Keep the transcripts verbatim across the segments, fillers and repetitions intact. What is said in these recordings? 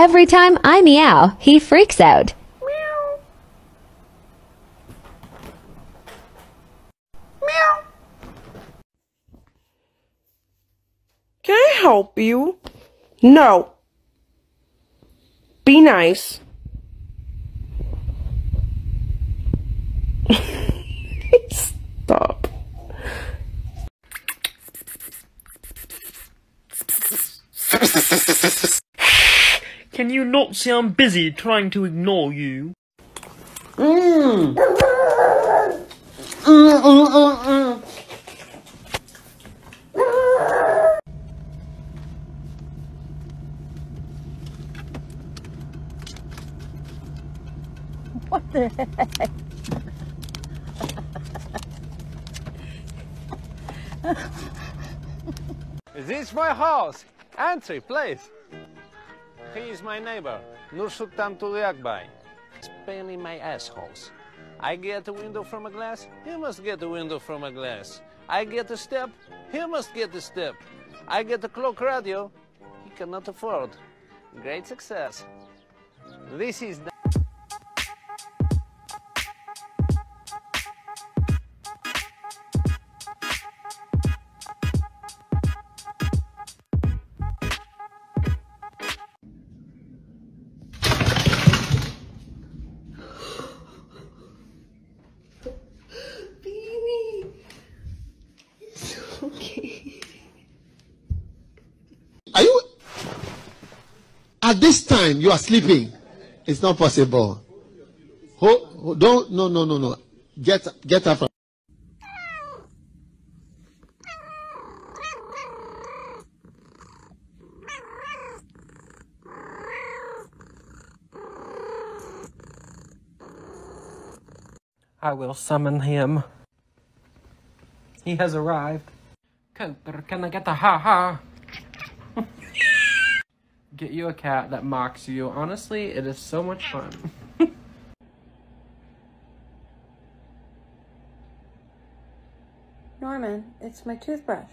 Every time I meow, he freaks out. Meow. Meow. Can I help you? No. Be nice. Stop. Can you not see I'm busy trying to ignore you? Mm. Mm, mm, mm, mm. What the heck? This is my house. Entry, please. He is my neighbor, Nursultan Tulyagbai. He's paining my assholes. I get a window from a glass, he must get a window from a glass. I get a step, he must get a step. I get a clock radio, he cannot afford. Great success. This is the... At this time, you are sleeping. It's not possible. Oh, oh, don't, no, no, no, no. Get, get up. I will summon him. He has arrived. Cooper, can I get a ha-ha? Get you a cat that mocks you. Honestly, it is so much fun. Norman, it's my toothbrush.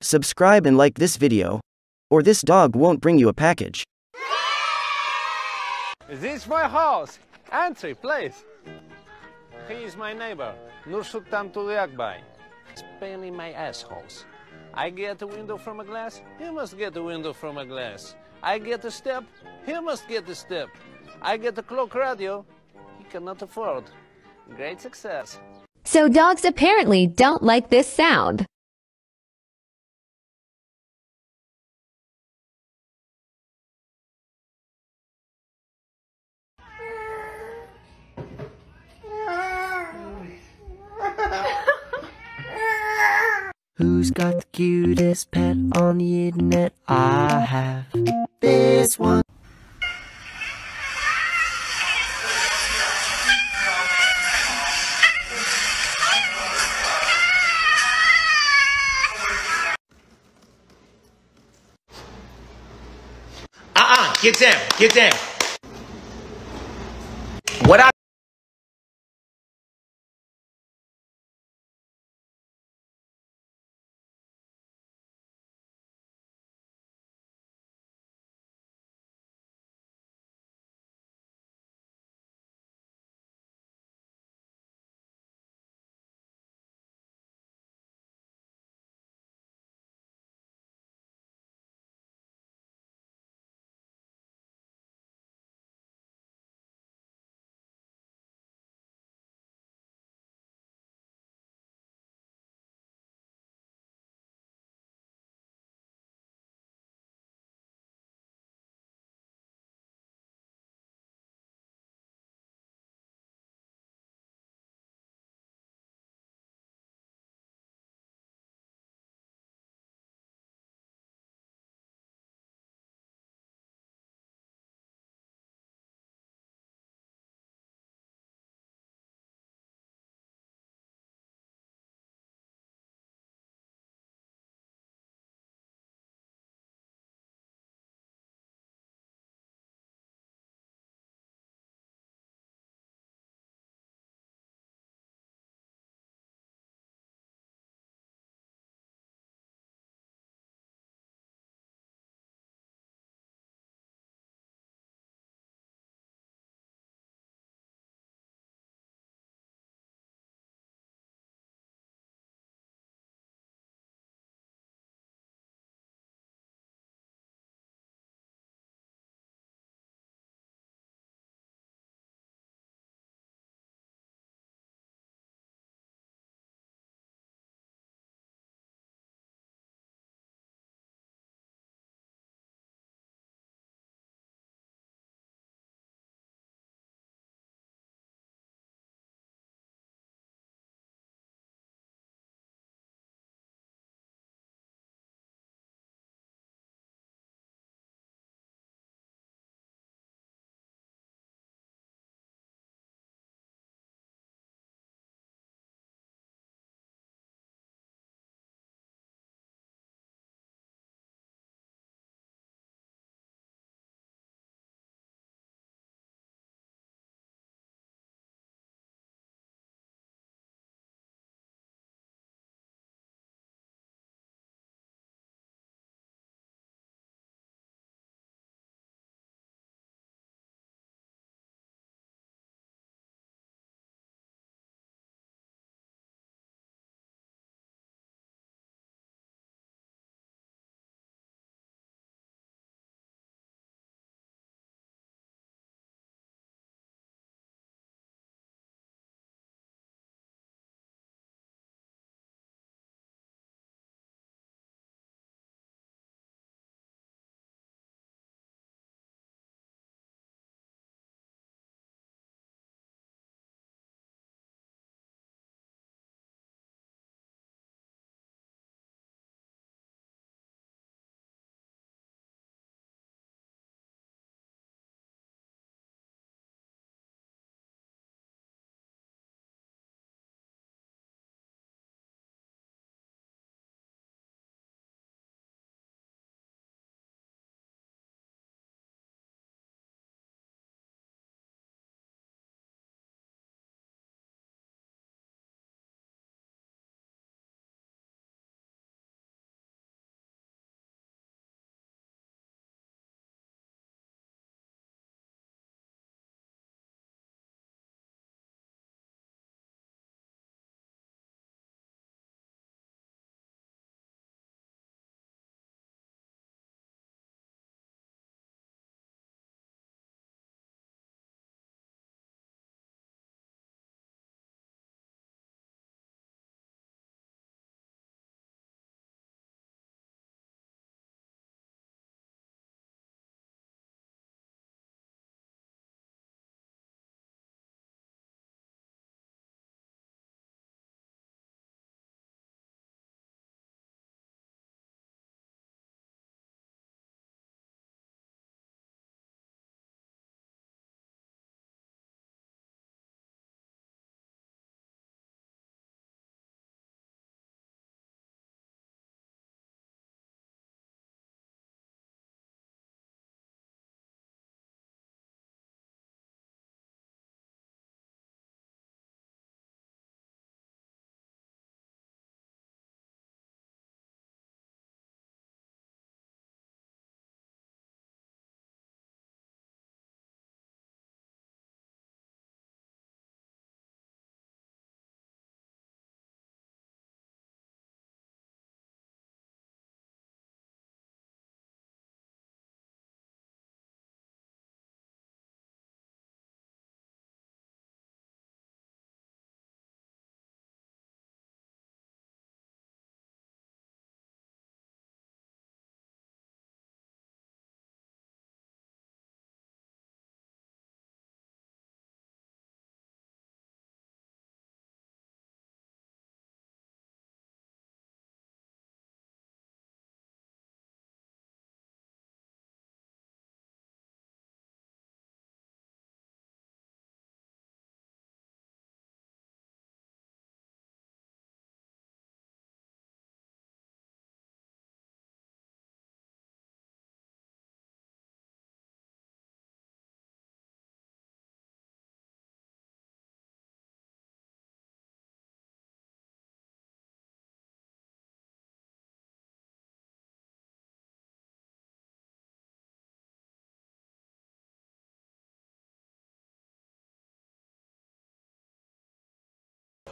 Subscribe and like this video, or this dog won't bring you a package. This is my house. Entry, please. He is my neighbor, Nursultan Tulyagbai. He's paining my assholes. I get a window from a glass, he must get a window from a glass. I get a step, he must get a step. I get a clock radio, he cannot afford. Great success. So dogs apparently don't like this sound. Who's got the cutest pet on the internet? I have this one. Uh-uh, get down, get down. What I...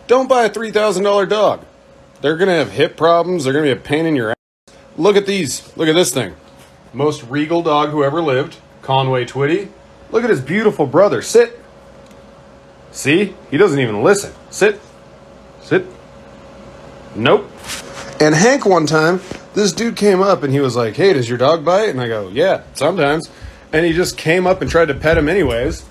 Don't buy a three thousand dollar dog. They're going to have hip problems. They're going to be a pain in your ass. Look at these. Look at this thing. Most regal dog who ever lived, Conway Twitty. Look at his beautiful brother. Sit. See? He doesn't even listen. Sit. Sit. Nope. And Hank one time, this dude came up and he was like, hey, does your dog bite? And I go, yeah, sometimes. And he just came up and tried to pet him anyways.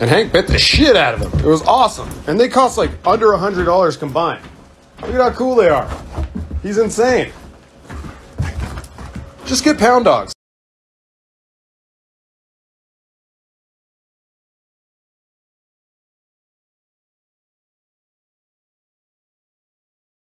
And Hank bit the shit out of him. It was awesome. And they cost like under one hundred dollars combined. Look at how cool they are. He's insane. Just get pound dogs.